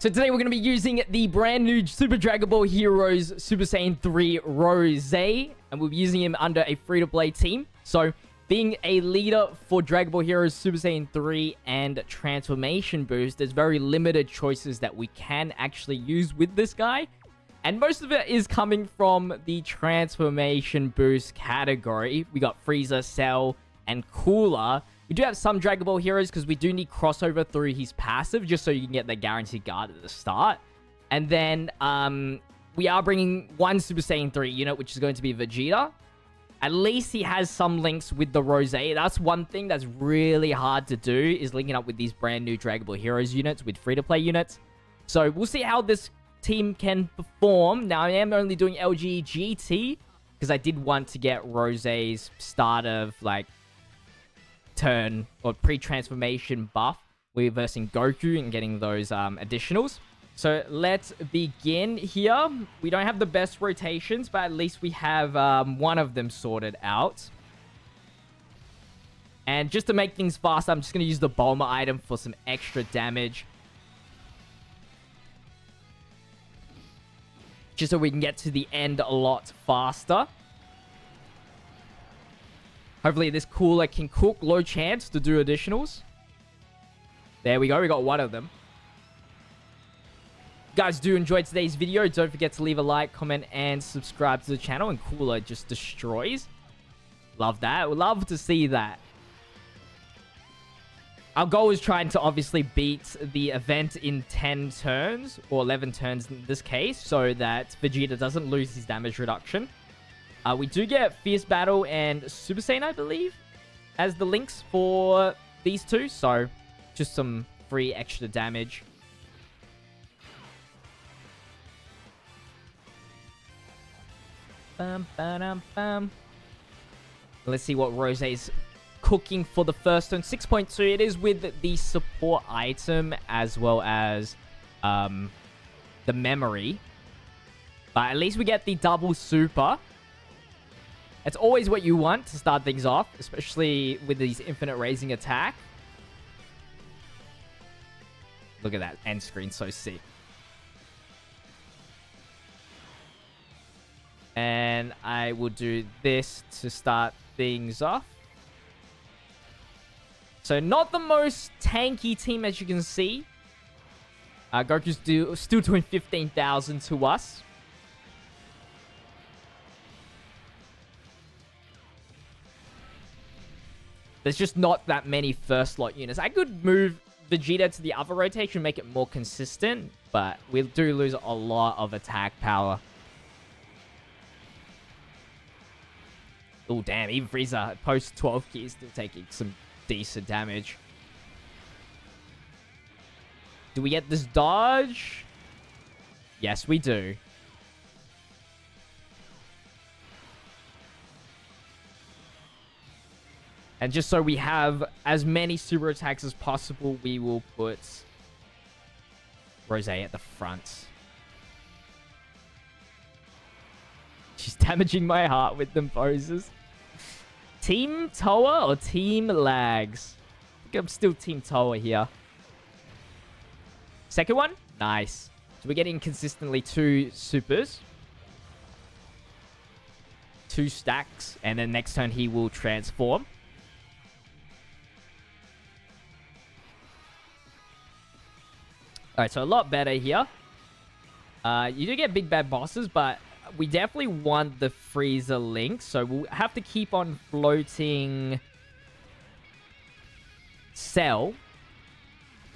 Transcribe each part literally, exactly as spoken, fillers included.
So today we're going to be using the brand new Super Dragon Ball Heroes Super Saiyan three Rosé, and we'll be using him under a free-to-play team. So being a leader for Dragon Ball Heroes Super Saiyan three and Transformation Boost, there's very limited choices that we can actually use with this guy. And most of it is coming from the Transformation Boost category. We got Frieza, Cell, and Cooler. We do have some Dragon Ball Heroes because we do need crossover through his passive, just so you can get the guaranteed guard at the start. And then um, we are bringing one Super Saiyan three unit, which is going to be Vegeta. At least he has some links with the Rosé. That's one thing that's really hard to do, is linking up with these brand new Dragon Ball Heroes units with free-to-play units. So we'll see how this team can perform. Now, I am only doing L G G T because I did want to get Rosé's start of, like, turn or pre-transformation buff. We're versing Goku and getting those um, additionals. So let's begin here. We don't have the best rotations, but at least we have um, one of them sorted out. And just to make things fast, I'm just going to use the Bulma item for some extra damage, just so we can get to the end a lot faster. Hopefully this Cooler can cook. Low chance to do additionals. There we go. We got one of them. If you guys do enjoy today's video, don't forget to leave a like, comment, and subscribe to the channel. And Cooler just destroys. Love that. Would love to see that. Our goal is trying to obviously beat the event in ten turns, or eleven turns in this case, so that Vegeta doesn't lose his damage reduction. Uh, we do get Fierce Battle and Super Saiyan, I believe, as the links for these two. So, just some free extra damage. Bum, ba-dum, bum. Let's see what Rosé's cooking for the first turn. six point two. It is with the support item as well as um, the memory. But at least we get the double super. It's always what you want to start things off, especially with these infinite raising attack. Look at that end screen, so sick. And I will do this to start things off. So not the most tanky team, as you can see. Uh, Goku's do, still doing fifteen thousand to us. There's just not that many first slot units. I could move Vegeta to the other rotation, make it more consistent, but we do lose a lot of attack power. Oh, damn. Even Frieza, post twelve keys, still taking some decent damage. Do we get this dodge? Yes, we do. And just so we have as many super attacks as possible, we will put Rosé at the front. She's damaging my heart with them poses. Team Toa or Team Lags? I think I'm still Team Toa here. Second one? Nice. So we're getting consistently two supers. Two stacks. And then next turn he will transform. Alright, so a lot better here. Uh, you do get big bad bosses, but we definitely want the Frieza link. So we'll have to keep on floating Cell,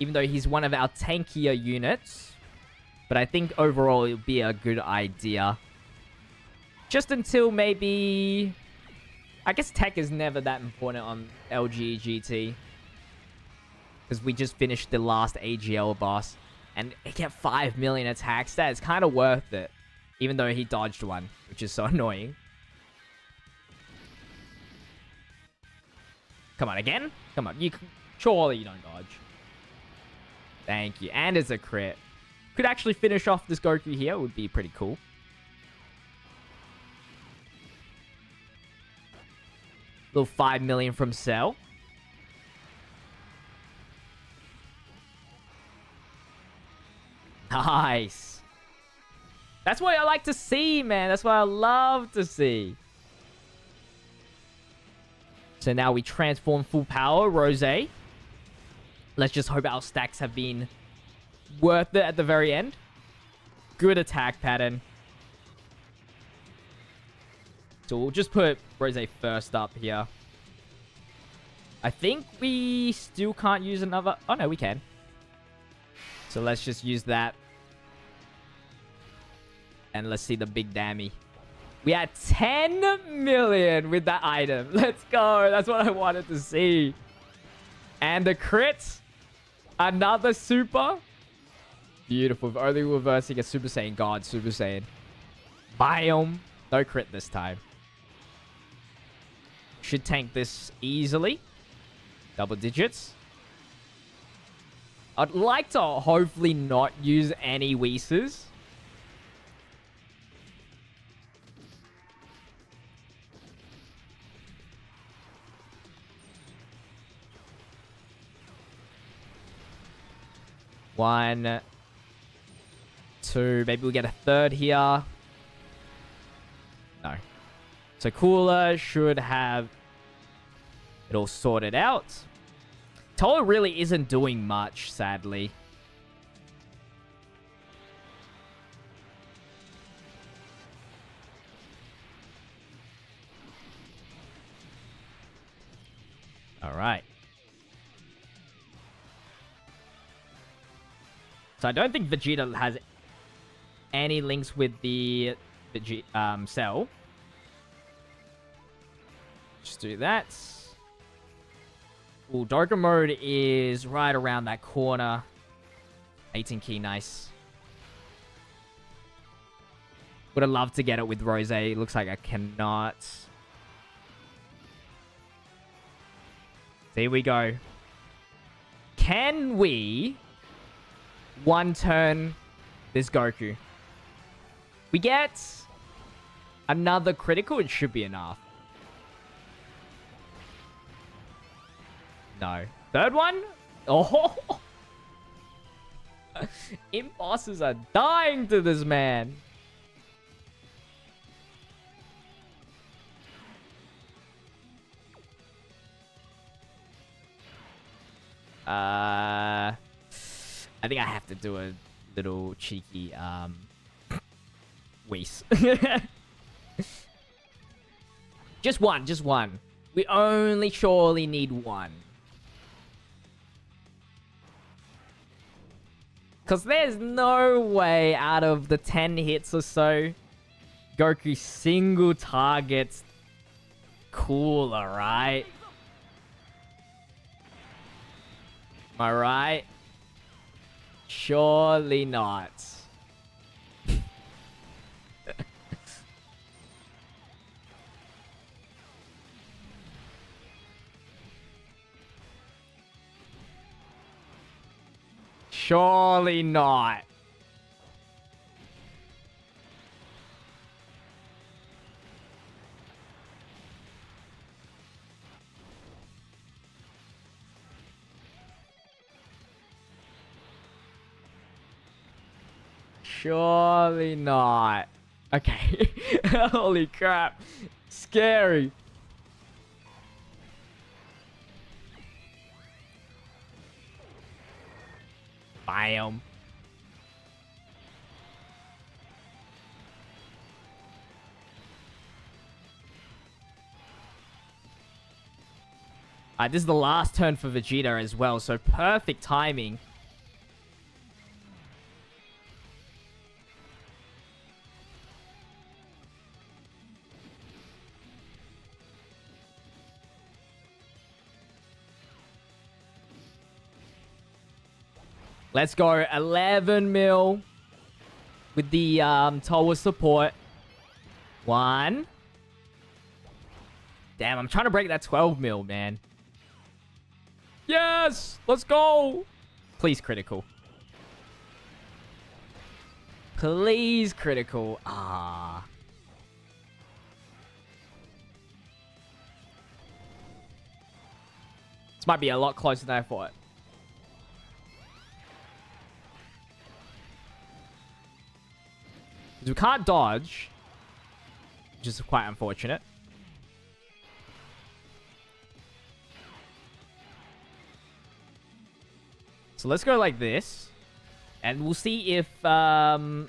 even though he's one of our tankier units. But I think overall it'll be a good idea. Just until maybe... I guess tech is never that important on L G G T, because we just finished the last A G L boss. And he got five million attack stats. It's kind of worth it. Even though he dodged one, which is so annoying. Come on, again? Come on. You surely you don't dodge. Thank you. And it's a crit. Could actually finish off this Goku here. Would be pretty cool. Little five million from Cell. Nice. That's what I like to see, man. That's what I love to see. So now we transform full power, Rosé. Let's just hope our stacks have been worth it at the very end. Good attack pattern. So we'll just put Rosé first up here. I think we still can't use another... Oh, no, we can. So let's just use that. And let's see the big dammy. We had ten million with that item. Let's go. That's what I wanted to see. And the crit. Another super. Beautiful. If only we're versing a Super Saiyan God, Super Saiyan. Biome. No crit this time. Should tank this easily. Double digits. I'd like to hopefully not use any Weases. One, two, maybe we get a third here. No. So Cooler should have it all sorted out. Tola really isn't doing much, sadly. All right. So I don't think Vegeta has any links with the um, Cell. Just do that. Ooh, Doga Mode is right around that corner. eighteen key, nice. Would have loved to get it with Rosé. Looks like I cannot. Here we go. Can we... one turn this Goku? We get another critical. It should be enough. No. Third one? Oh! Imposters are dying to this man. Uh... I think I have to do a little cheeky, um... Whis. Just one, just one. We only surely need one. Because there's no way out of the ten hits or so, Goku single targets Cooler, right? Am I right? Surely not. Surely not. Surely not. Okay. Holy crap. Scary. Biome. Alright, this is the last turn for Vegeta as well, so perfect timing. Let's go. eleven mil with the um, Towa support. One. Damn, I'm trying to break that twelve mil, man. Yes! Let's go! Please critical. Please critical. Ah. This might be a lot closer than I thought. Because we can't dodge, which is quite unfortunate. So let's go like this. And we'll see if um,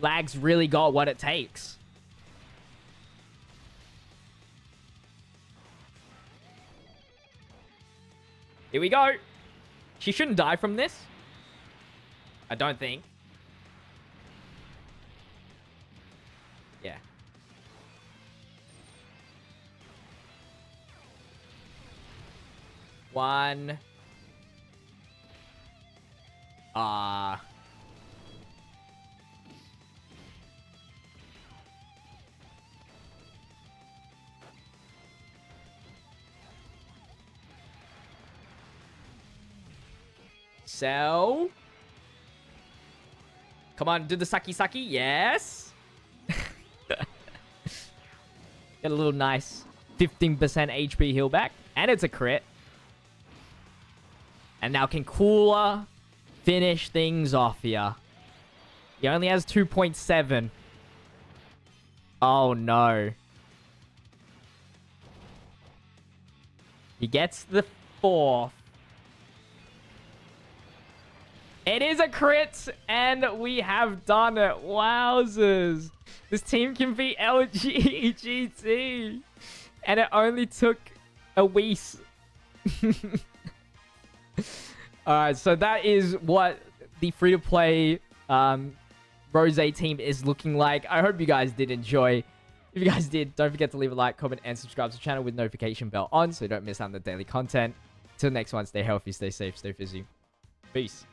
Lag's really got what it takes. Here we go. She shouldn't die from this. I don't think. Yeah. One. Ah. Uh. So, come on, do the sucky sucky. Yes. Got a little nice fifteen percent H P heal back. And it's a crit. And now can Cooler finish things off here? He only has two point seven. Oh, no. He gets the fourth. It is a crit, and we have done it. Wowzers. This team can beat L G G T. And it only took a week. Alright, so that is what the free-to-play um, Rose team is looking like. I hope you guys did enjoy. If you guys did, don't forget to leave a like, comment, and subscribe to the channel with notification bell on so you don't miss out on the daily content. Till next one, stay healthy, stay safe, stay fizzy. Peace.